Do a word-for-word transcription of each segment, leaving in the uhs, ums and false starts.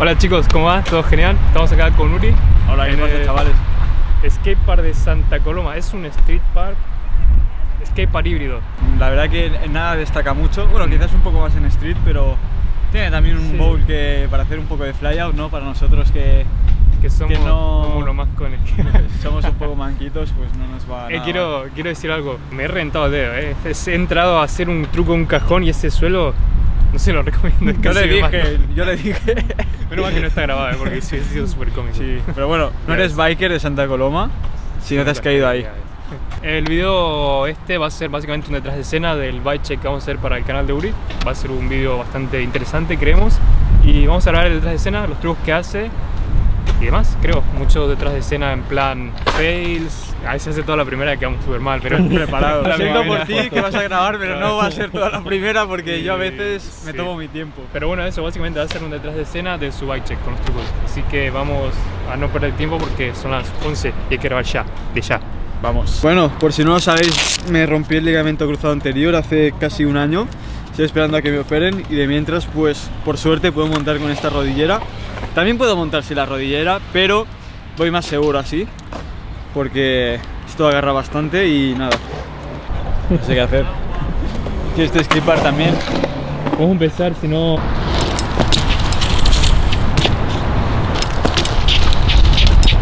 Hola chicos, ¿cómo va? ¿Todo genial? Estamos acá con Uri. Hola, ¿qué pasa, chavales? Skatepark de Santa Coloma, es un street park, skatepark híbrido. La verdad que nada destaca mucho, bueno, quizás un poco más en street, pero tiene también un sí. bowl que para hacer un poco de flyout, ¿no? Para nosotros que, que somos que no, como lo más conectados, somos un poco manquitos, pues no nos va a eh, nada. Quiero, quiero decir algo, me he reventado el dedo, ¿eh? He entrado a hacer un truco en un cajón y ese suelo no se lo recomiendo. Es que yo, le dije, más, ¿no? yo le dije, yo le dije. Pero más que no está grabado, ¿eh? Porque sí, ha sido súper cómico. Sí, pero bueno, no eres biker de Santa Coloma si no te has caído ahí. El video este va a ser básicamente un detrás de escena del bike check que vamos a hacer para el canal de Uri. Va a ser un video bastante interesante, creemos. Y vamos a hablar del detrás de escena, los trucos que hace y demás, creo. Muchos detrás de escena en plan fails. A veces hace toda la primera que quedamos súper mal, pero preparado. Lo siento por ti que vas a grabar, pero no va a ser toda la primera porque yo a veces me sí. tomo mi tiempo. Pero bueno, eso básicamente va a ser un detrás de escena de su bike check con los trucos. Así que vamos a no perder tiempo porque son las once y hay que grabar ya, de ya. Vamos. Bueno, por si no lo sabéis, me rompí el ligamento cruzado anterior hace casi un año. Estoy esperando a que me operen y de mientras, pues por suerte puedo montar con esta rodillera. También puedo montar sin la rodillera, pero voy más seguro así, porque esto agarra bastante y nada, no sé qué hacer. ¿Quieres descripar también? Vamos a empezar, si no...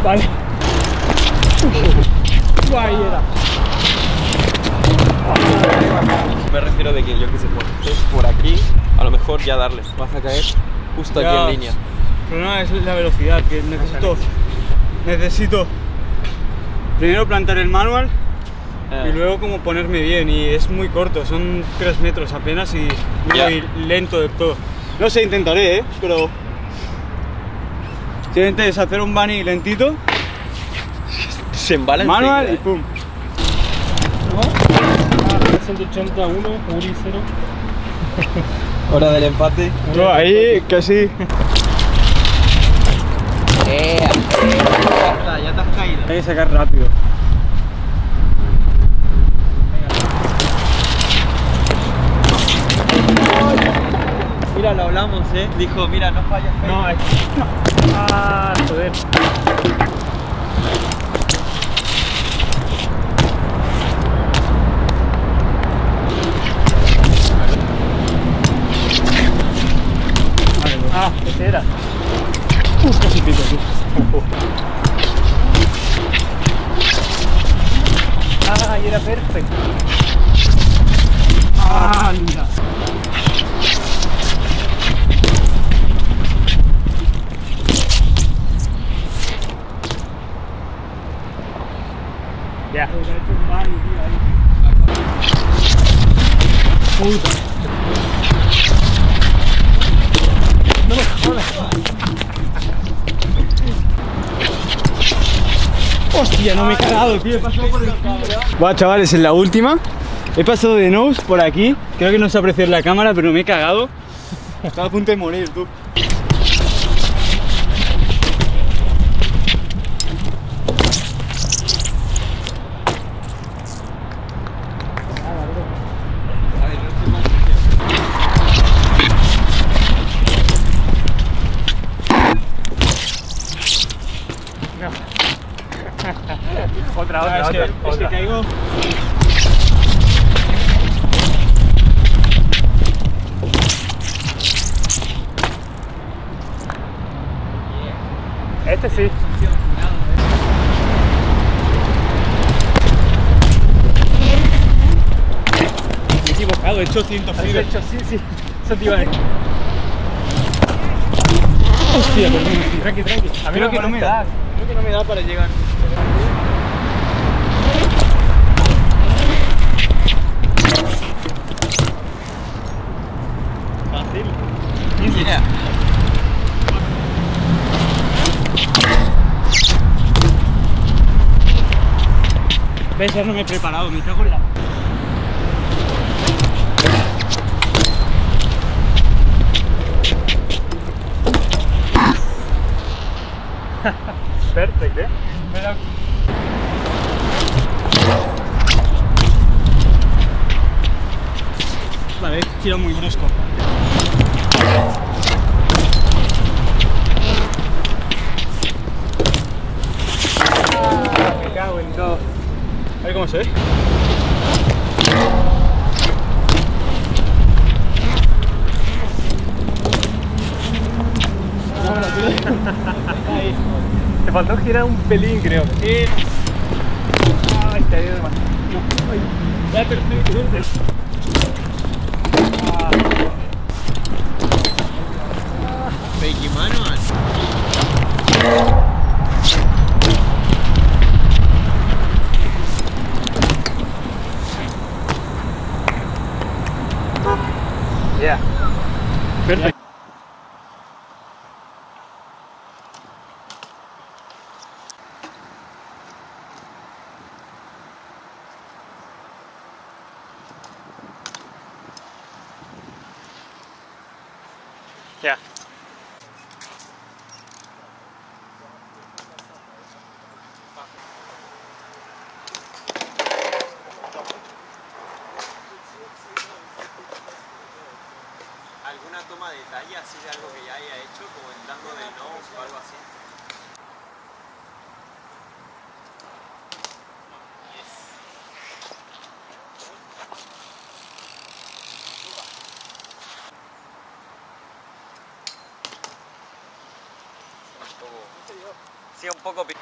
Vale. Me refiero de que yo que sé, es por aquí, a lo mejor ya darle, vas a caer justo aquí en línea. El problema es la velocidad, que necesito, necesito primero plantar el manual eh. y luego como ponerme bien, y es muy corto, son tres metros apenas y muy lento de todo. No sé, intentaré, ¿eh? Pero simplemente es hacer un bunny lentito, se embala manual y pum. ciento ochenta uno, Uri cero. Hora del empate. No, ahí casi. Ya te has caído. Hay que sacar rápido. Mira, lo hablamos, eh. Dijo, mira, no fallas. No, es que... Ah, joder. Ah, ese era. Uh, casi pico, tío. Ah, y era perfecto. Ah, mira. Ya. Puta. Hostia, no me he cagado, tío. Buah, chavales, en la última he pasado de nose por aquí. Creo que no se aprecia en la cámara, pero me he cagado. Estaba a punto de morir, tú. Otra, otra, no, es otra, que, otra. Es que caigo. Yeah. Este sí. Me he equivocado, he hecho ciento fibra. He hecho, sí, sí. Eso te iba a decir. Hostia, perdón. Tranqui, tranqui. A mí creo que no me da. Creo que no me da para llegar. Yeah. ¿Ves? Ya no me he preparado, me cago en la... Perfecto, ¿eh? Pero... Vale, tiro muy brusco. vamos, ¿eh? Te faltó girar un pelín, creo. Sí. Ay, te ha ido demasiado. Ya perfecto. Fake manos. Yeah. Perfect. Yeah. ¿Alguna toma de detalle así de algo que ya haya hecho, como entrando de no o algo así? Sí, un poco... Mira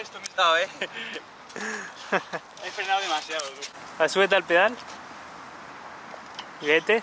esto, me he dado, eh. He frenado demasiado, tú. Súbete al pedal. Y vete.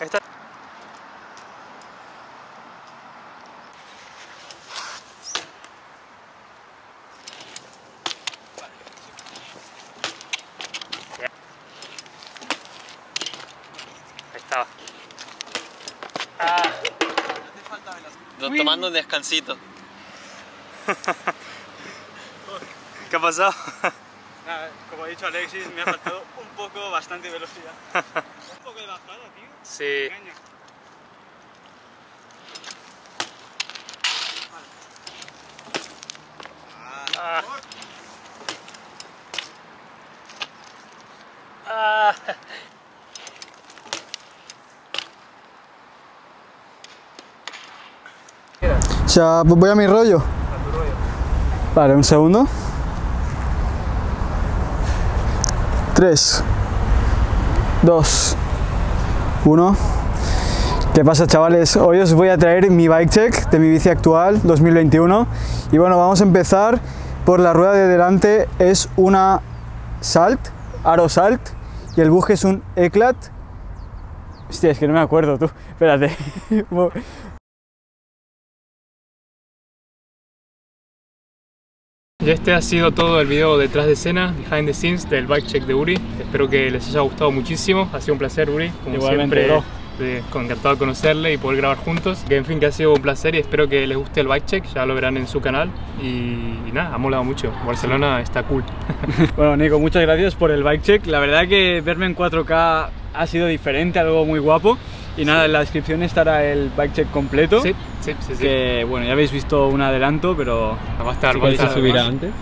Esta... yeah. Ahí estaba. Ah. Tomando un descansito. ¿Qué ha pasado? Nada, como ha dicho Alexis, me ha faltado un poco, bastante velocidad. Un poco de bajada, tío. Sí. Ah. Ah. Ya, pues voy a mi rollo. A tu rollo. Vale, un segundo. tres, dos, uno. ¿Qué pasa, chavales? Hoy os voy a traer mi bike check de mi bici actual dos mil veintiuno. Y bueno, vamos a empezar por la rueda de delante. Es una Salt, Aro Salt. Y el buje es un Eclat. Hostia, es que no me acuerdo, tú. Espérate. Y este ha sido todo el video detrás de escena, behind the scenes, del bike check de Uri. Espero que les haya gustado muchísimo. Ha sido un placer, Uri, como igualmente, siempre, eh, encantado de conocerle y poder grabar juntos. Que en fin, que ha sido un placer y espero que les guste el bike check, ya lo verán en su canal. Y, y nada, ha molado mucho, Barcelona está cool. Bueno, Nico, muchas gracias por el bike check. La verdad que verme en cuatro K ha sido diferente, algo muy guapo. Y nada, sí, en la descripción estará el bike check completo. Sí, sí, sí. Que sí, bueno, ya habéis visto un adelanto, pero va a estar, sí, subirá antes.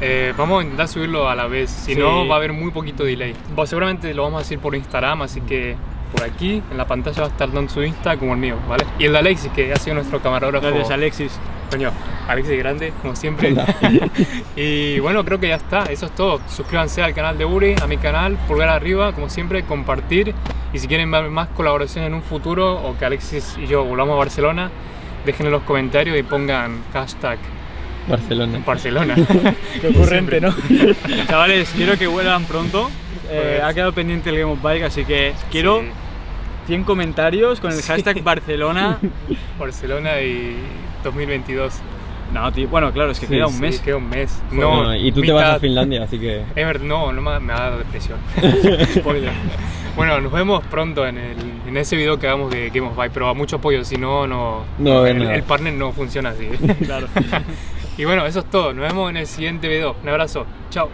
eh, vamos a intentar subirlo a la vez, si sí. no va a haber muy poquito delay. Bueno, seguramente lo vamos a decir por Instagram, así que por aquí en la pantalla va a estar tanto su Insta como el mío, ¿vale? Y el de Alexis, que ha sido nuestro camarógrafo. Gracias, Alexis. Coño, Alexis grande, como siempre. Y bueno, creo que ya está, eso es todo. Suscríbanse al canal de Uri, a mi canal, pulgar arriba, como siempre, compartir. Y si quieren ver más colaboraciones en un futuro o que Alexis y yo volvamos a Barcelona, dejen en los comentarios y pongan hashtag Barcelona. Barcelona. Qué ocurrente, ¿no? Chavales, quiero que vuelvan pronto. Eh, ha quedado pendiente el Game of Bike, así que quiero sí. cien comentarios con el sí. hashtag Barcelona. Barcelona y dos mil veintidós. No, tío, bueno, claro, es que sí, queda un sí, mes. Queda un mes. No, no, y tú mitad... te vas a Finlandia, así que... Ever, no, no me, me ha dado depresión. Spoiler. Bueno, nos vemos pronto en, el, en ese video que hagamos de Game of Bike, pero a mucho apoyo, si no, no, no el, el partner no funciona así. Claro. Y bueno, eso es todo. Nos vemos en el siguiente video. Un abrazo. Chao.